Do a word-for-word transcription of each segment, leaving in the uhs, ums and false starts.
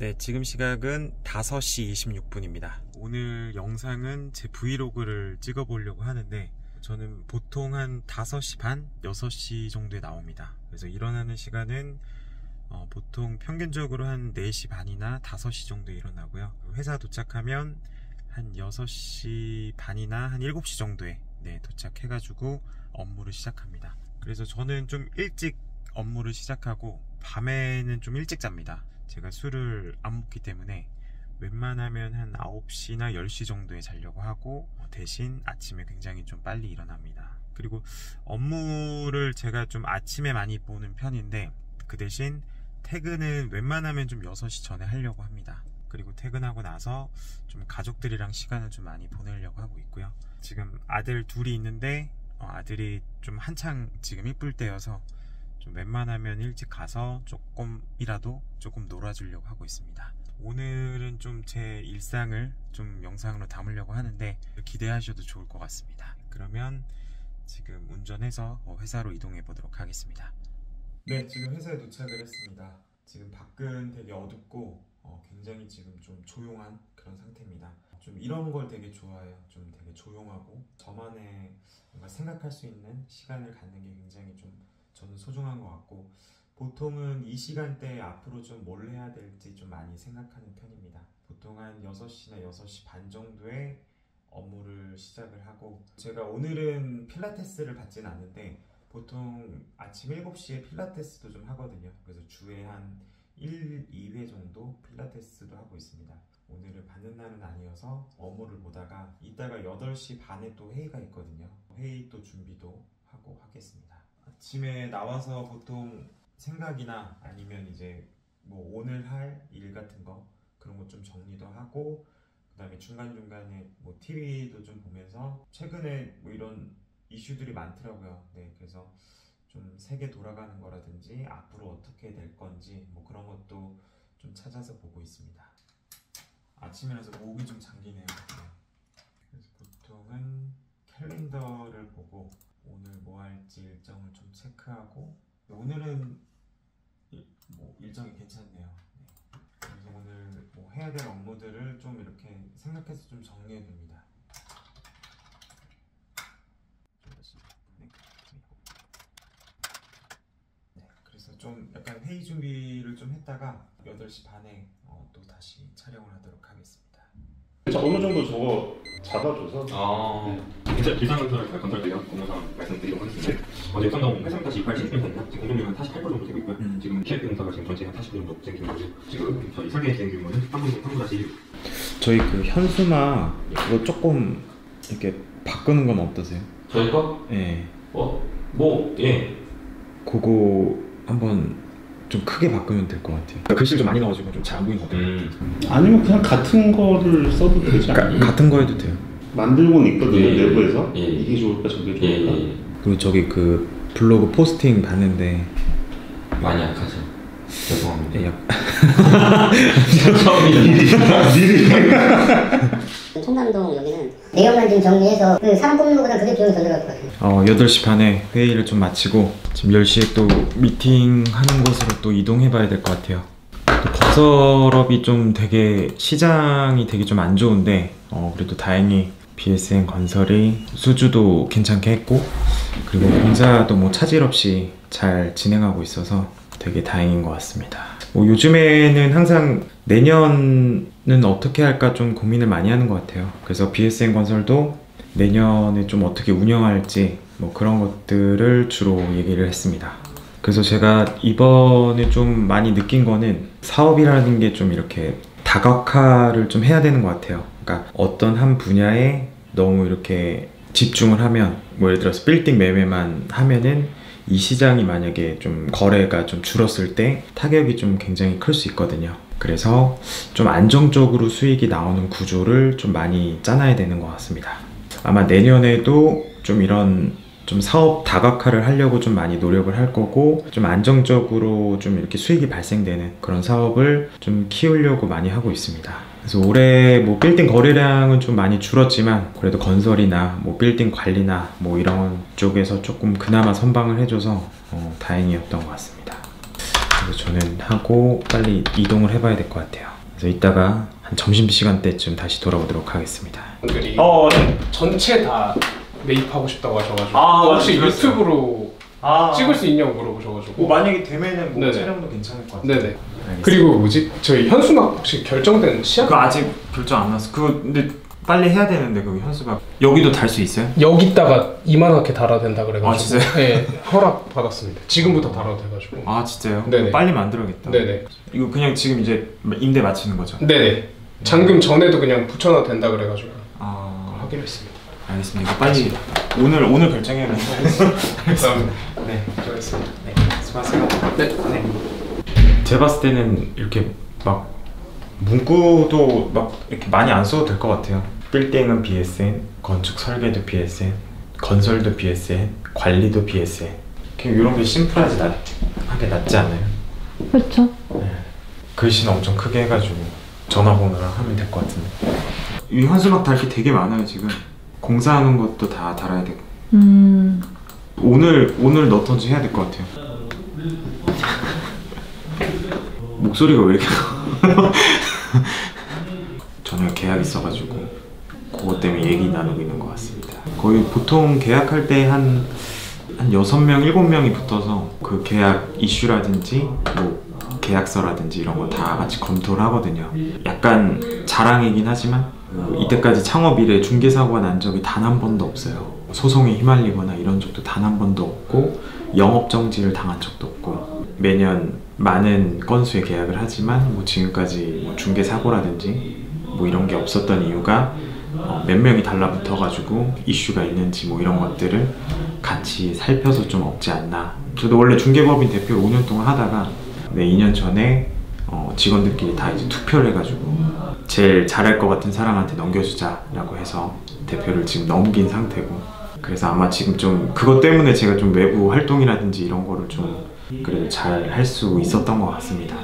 네, 지금 시각은 다섯 시 이십육 분입니다. 오늘 영상은 제 브이로그를 찍어보려고 하는데 저는 보통 한 다섯 시 반, 여섯 시 정도에 나옵니다. 그래서 일어나는 시간은 어, 보통 평균적으로 한 네 시 반이나 다섯 시 정도에 일어나고요. 회사 도착하면 한 여섯 시 반이나 한 일곱 시 정도에 네, 도착해가지고 업무를 시작합니다. 그래서 저는 좀 일찍 업무를 시작하고 밤에는 좀 일찍 잡니다. 제가 술을 안 먹기 때문에 웬만하면 한 아홉 시나 열 시 정도에 자려고 하고 대신 아침에 굉장히 좀 빨리 일어납니다. 그리고 업무를 제가 좀 아침에 많이 보는 편인데 그 대신 퇴근은 웬만하면 좀 여섯 시 전에 하려고 합니다. 그리고 퇴근하고 나서 좀 가족들이랑 시간을 좀 많이 보내려고 하고 있고요. 지금 아들 둘이 있는데 어, 아들이 좀 한창 지금 이쁠 때여서 좀 웬만하면 일찍 가서 조금이라도 조금 놀아주려고 하고 있습니다. 오늘은 좀 제 일상을 좀 영상으로 담으려고 하는데 기대하셔도 좋을 것 같습니다. 그러면 지금 운전해서 회사로 이동해 보도록 하겠습니다. 네, 지금 회사에 도착을 했습니다. 지금 밖은 되게 어둡고 어, 굉장히 지금 좀 조용한 그런 상태입니다. 좀 이런 걸 되게 좋아해요. 좀 되게 조용하고 저만의 뭔가 생각할 수 있는 시간을 갖는 게 굉장히 좀 저는 소중한 것 같고 보통은 이 시간대에 앞으로 좀 뭘 해야 될지 좀 많이 생각하는 편입니다. 보통 한 여섯 시나 여섯 시 반 정도에 업무를 시작을 하고 제가 오늘은 필라테스를 받진 않는데 보통 아침 일곱 시에 필라테스도 좀 하거든요. 그래서 주에 한 일, 이 회 정도 필라테스도 하고 있습니다. 오늘은 받는 날은 아니어서 업무를 보다가 이따가 여덟 시 반에 또 회의가 있거든요. 회의 또 준비도 하고 하겠습니다. 아침에 나와서 보통 생각이나 아니면 이제 뭐 오늘 할 일 같은 거 그런 거 좀 정리도 하고 그 다음에 중간중간에 뭐 티비도 좀 보면서 최근에 뭐 이런 이슈들이 많더라고요. 네, 그래서 좀 세계 돌아가는 거라든지 앞으로 어떻게 될 건지 뭐 그런 것도 좀 찾아서 보고 있습니다. 아침이라서 목이 좀 잠기네요. 그래서 보통은 캘린더를 보고 오늘 뭐 할지 일정을 좀 체크하고 오늘은 일, 뭐 일정이 괜찮네요. 네. 그래서 오늘 뭐 해야 될 업무들을 좀 이렇게 생각해서 좀 정리해 둡니다. 네, 그래서 좀 약간 회의 준비를 좀 했다가 여덟 시 반에 어, 또 다시 촬영을 하도록 하겠습니다. 어느 정도 저거 잡아줘서 아 진짜 일상에서 건설되어 업무 상황 말씀드리도록 하겠습니다. 어제 육삼 공 회사까지 이십팔 시스템 됐나? 지금 공정률은 사십팔 퍼센트 정도 되고 있고요. 음. 지금 피에프 공사가 지금 전체 한 사십 퍼센트 정도 진행 규모고 지금 저희 설계 진행 규모는 삼 분, 삼 분 다시 일. 저희 그 현수막 그거 조금 이렇게 바꾸는 건 어떠세요? 저희 거? 예. 어? 뭐? 예. 그거 한번 좀 크게 바꾸면 될 것 같아요. 그러니까 글씨를 좀 많이 넣어주면 좀 잘 안 보이거든요. 음. 아니면 그냥 같은 거를 써도 되지 않나요? 같은 거 해도 돼요. 만들고는 있거든요. 예. 내부에서 예. 이게 좋을까 저게 좋을까. 예. 그리고 저기 그 블로그 포스팅 봤는데 많이 약하죠. 죄송합니다. 예, 약... 청담동 여기는 내용만 좀 정리해서 그 사람 뽑는 것보다 그게 비용이 더 들어갈 것 같아요. 어, 여덟 시 반에 회의를 좀 마치고 지금 열 시에 또 미팅하는 곳으로 또 이동해 봐야 될 것 같아요. 또 건설업이 좀 되게 시장이 되게 좀 안 좋은데 어, 그래도 다행히 비에스엔 건설이 수주도 괜찮게 했고 그리고 공사도 뭐 차질 없이 잘 진행하고 있어서 되게 다행인 것 같습니다. 뭐 요즘에는 항상 내년은 어떻게 할까 좀 고민을 많이 하는 것 같아요. 그래서 비에스엔 건설도 내년에 좀 어떻게 운영할지 뭐 그런 것들을 주로 얘기를 했습니다. 그래서 제가 이번에 좀 많이 느낀 거는 사업이라는 게 좀 이렇게 다각화를 좀 해야 되는 것 같아요. 그러니까 어떤 한 분야에 너무 이렇게 집중을 하면 뭐 예를 들어서 빌딩 매매만 하면은 이 시장이 만약에 좀 거래가 좀 줄었을 때 타격이 좀 굉장히 클 수 있거든요. 그래서 좀 안정적으로 수익이 나오는 구조를 좀 많이 짜놔야 되는 것 같습니다. 아마 내년에도 좀 이런 좀 사업 다각화를 하려고 좀 많이 노력을 할 거고 좀 안정적으로 좀 이렇게 수익이 발생되는 그런 사업을 좀 키우려고 많이 하고 있습니다. 그래서 올해 뭐 빌딩 거래량은 좀 많이 줄었지만 그래도 건설이나 뭐 빌딩 관리나 뭐 이런 쪽에서 조금 그나마 선방을 해줘서 어, 다행이었던 것 같습니다. 그래서 저는 하고 빨리 이동을 해봐야 될 것 같아요. 그래서 이따가 한 점심시간 때쯤 다시 돌아오도록 하겠습니다. 분들이 어, 네. 전체 다 매입하고 싶다고 하셔가지고 아, 혹시 유튜브로 아, 찍을 수 있냐고 물어보셔가지고 뭐 만약에 되면은 뭐 촬영도 괜찮을 것 같아요. 네네. 그리고 뭐지? 저희 현수막 혹시 결정된 시합? 그거 아직 결정 안 났어. 그거 근데 빨리 해야 되는데 그 현수막 여기도 달 수 있어요? 여기다가 이만하게 달아야 된다 그래가지고. 아 진짜요? 네, 허락 받았습니다. 지금부터 달아도 돼가지고. 아 진짜요? 네네. 빨리 만들어야겠다. 네네. 이거 그냥 지금 이제 임대 마치는 거죠? 네네. 잔금 전에도 그냥 붙여놔도 된다 그래가지고 아... 그걸 하기로 했습니다. 알겠습니다. 이거 빨리 오늘 오늘 결정해야겠다. 알겠습니다. 네, 수고하셨습니다. 네, 수고하세요. 네, 네. 제가 봤을 때는 이렇게 막 문구도 막 이렇게 많이 안 써도 될 것 같아요. 빌딩은 비에스엔, 건축 설계도 비에스엔, 건설도 비에스엔, 관리도 비에스엔. 그냥 이런 게 심플하지 나, 하게 낫지 않아요? 그렇죠. 네. 글씨는 엄청 크게 해가지고 전화번호랑 하면 될 것 같은데. 이 현수막 달 게 되게 많아요 지금. 공사하는 것도 다 달아야 되고. 음. 오늘 오늘 넣던지 해야 될 것 같아요. 목소리가 왜 이렇게? 저녁 계약 있어가지고 그것 때문에 얘기 나누고 있는 것 같습니다. 거의 보통 계약할 때 한 한 여섯 명, 일곱 명이 붙어서 그 계약 이슈라든지 뭐 계약서라든지 이런 거 다 같이 검토를 하거든요. 약간 자랑이긴 하지만 이때까지 창업 이래 중개사고가 난 적이 단 한 번도 없어요. 소송에 휘말리거나 이런 적도 단 한 번도 없고 영업정지를 당한 적도 없고 매년 많은 건수의 계약을 하지만 뭐 지금까지 뭐 중개사고라든지 뭐 이런 게 없었던 이유가 어 몇 명이 달라붙어가지고 이슈가 있는지 뭐 이런 것들을 같이 살펴서 좀 없지 않나. 저도 원래 중개법인 대표 오 년 동안 하다가 네, 이 년 전에 어 직원들끼리 다 이제 투표를 해가지고 제일 잘할 것 같은 사람한테 넘겨주자라고 해서 대표를 지금 넘긴 상태고. 그래서 아마 지금 좀 그것 때문에 제가 좀 외부 활동이라든지 이런 거를 좀 그래도 잘 할 수 있었던 것 같습니다.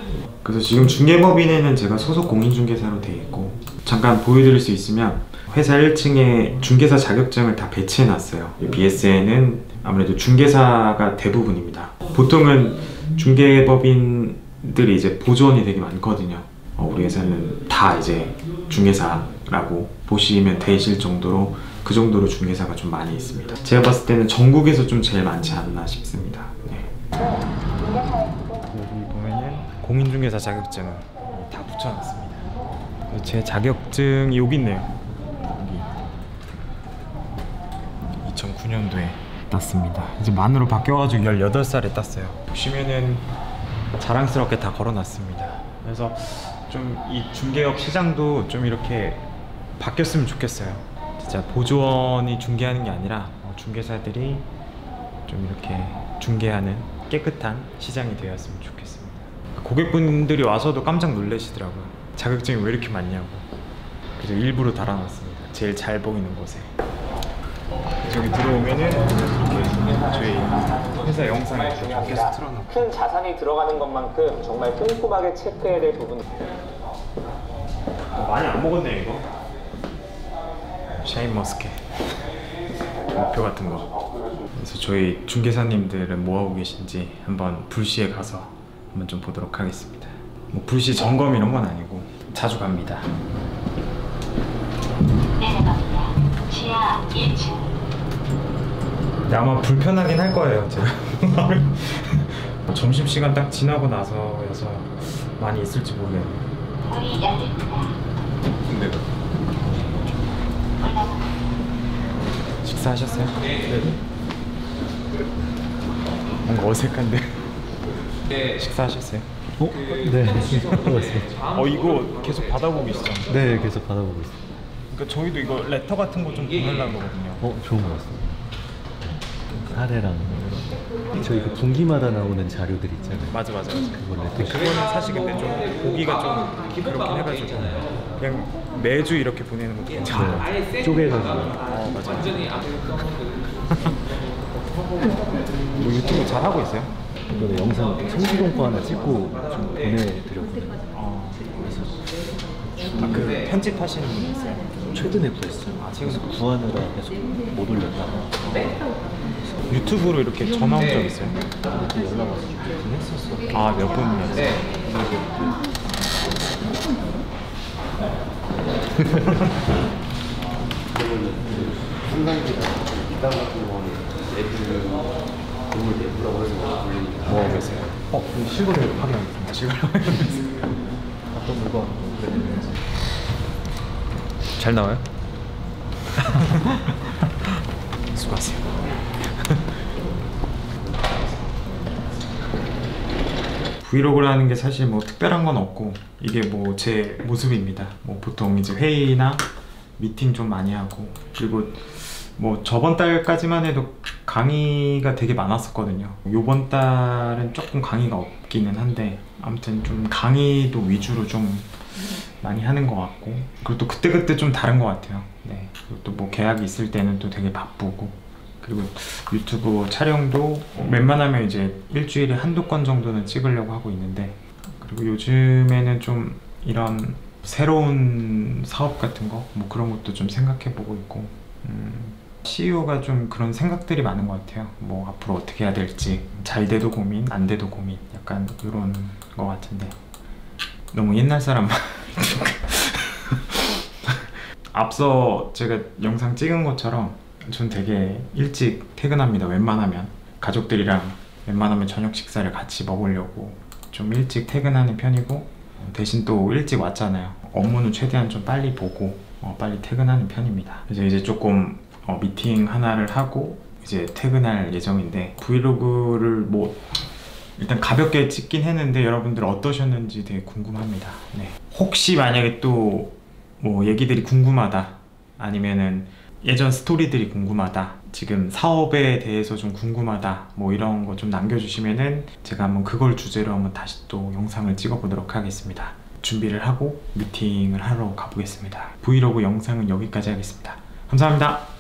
그래서 지금 중개법인에는 제가 소속 공인중개사로 돼 있고 잠깐 보여드릴 수 있으면 회사 일 층에 중개사 자격증을 다 배치해놨어요. 비에스엔은 아무래도 중개사가 대부분입니다. 보통은 중개법인들이 이제 보조원이 되게 많거든요. 어, 우리 회사는 다 이제 중개사라고 보시면 되실 정도로 그 정도로 중개사가 좀 많이 있습니다. 제가 봤을 때는 전국에서 좀 제일 많지 않나 싶습니다. 네. 여기 보면은 공인중개사 자격증을 다 붙여놨습니다. 제 자격증이 여기 있네요. 여기. 이천구 년도에 땄습니다. 이제 만으로 바뀌어가지고 열여덟 살에 땄어요. 보시면은 자랑스럽게 다 걸어놨습니다. 그래서 좀 이 중개업 시장도 좀 이렇게 바뀌었으면 좋겠어요. 진짜 보조원이 중개하는 게 아니라 중개사들이 좀 이렇게 중개하는 깨끗한 시장이 되었으면 좋겠습니다. 고객분들이 와서도 깜짝 놀라시더라고요. 자격증이 왜 이렇게 많냐고. 그래서 일부러 달아놨습니다. 제일 잘 보이는 곳에. 저기 들어오면은 이렇게 저희 회사 영상을 계속 틀어놓고 큰 자산이 들어가는 것만큼 정말 꼼꼼하게 체크해야 될 부분. 많이 안 먹었네 이거. 샤인머스켓 목표 같은 거. 그래서 저희 중개사님들은 뭐하고 계신지 한번 불시에 가서 한번 좀 보도록 하겠습니다. 뭐 불시 점검 이런 건 아니고 자주 갑니다. 내려갑니다. 지하 일 층. 근데 아마 불편하긴 할 거예요 제가. 점심시간 딱 지나고 나서여서 많이 있을지 모르겠네요. 문이 열립니다. 근데 식사하셨어요? 네. 뭔가 어색한데. 네. 식사하셨어요? 어? 네. 어 이거 계속 받아보고 있어요. 네, 계속 받아보고 있어요. 그러니까 저희도 이거 레터 같은 거 좀 보내려고 하거든요. 어, 좋은 거 같습니다. 사례랑 저희 그 분기마다 나오는 자료들 있잖아요. 맞아 맞아. 그거 레터. 그거는 사실 근데 좀 보기가 좀 그렇긴 해가지고 그냥. 매주 이렇게 보내는 것도 괜찮아요. 네, 쪼개가지고. 아, 맞아요. 뭐 유튜브 잘 하고 있어요? 이번에 영상 성시동 거 하나 찍고 좀 보내드렸거든요. 아, 그래서 아, 그 편집하시는 분이 있어요? 최근에 구했어요. 아, 최근에 구하느라 계속 못 올렸다가 네. 유튜브로 이렇게 전화 온 적 네. 있어요? 아, 그때 연락 와서 좀 했었어. 아, 몇 번이나 했어요? 네. 상당히다 기타 같은 거는 애들을 공을 내부라고 해서 불리니까 뭐 계세요? 어, 실거래를 파견하겠습니다. 실거래를 파견하겠습니다. 어떤 물건? 잘 나와요? 수고하세요. 브이로그라는 게 사실 뭐 특별한 건 없고 이게 뭐 제 모습입니다. 뭐 보통 이제 회의나 미팅 좀 많이 하고, 그리고 뭐 저번 달까지만 해도 강의가 되게 많았었거든요. 요번 달은 조금 강의가 없기는 한데 아무튼 좀 강의도 위주로 좀 많이 하는 것 같고, 그리고 또 그때그때 좀 다른 것 같아요. 네. 그리고 또 뭐 계약이 있을 때는 또 되게 바쁘고, 그리고 유튜브 촬영도 웬만하면 이제 일주일에 한두 건 정도는 찍으려고 하고 있는데, 그리고 요즘에는 좀 이런 새로운 사업 같은 거 뭐 그런 것도 좀 생각해보고 있고, 음, 씨이오가 좀 그런 생각들이 많은 것 같아요. 뭐 앞으로 어떻게 해야 될지, 잘 돼도 고민, 안 돼도 고민, 약간 이런 것 같은데 너무 옛날 사람 앞서 제가 영상 찍은 것처럼 전 되게 일찍 퇴근합니다. 웬만하면 가족들이랑 웬만하면 저녁 식사를 같이 먹으려고 좀 일찍 퇴근하는 편이고, 대신 또 일찍 왔잖아요. 업무는 최대한 좀 빨리 보고 어, 빨리 퇴근하는 편입니다. 이제 이제 조금 어, 미팅 하나를 하고 이제 퇴근할 예정인데, 브이로그를 뭐 일단 가볍게 찍긴 했는데 여러분들 어떠셨는지 되게 궁금합니다. 네. 혹시 만약에 또 뭐 얘기들이 궁금하다, 아니면은 예전 스토리들이 궁금하다, 지금 사업에 대해서 좀 궁금하다, 뭐 이런 거 좀 남겨주시면은 제가 한번 그걸 주제로 한번 다시 또 영상을 찍어보도록 하겠습니다. 준비를 하고 미팅을 하러 가보겠습니다. 브이로그 영상은 여기까지 하겠습니다. 감사합니다.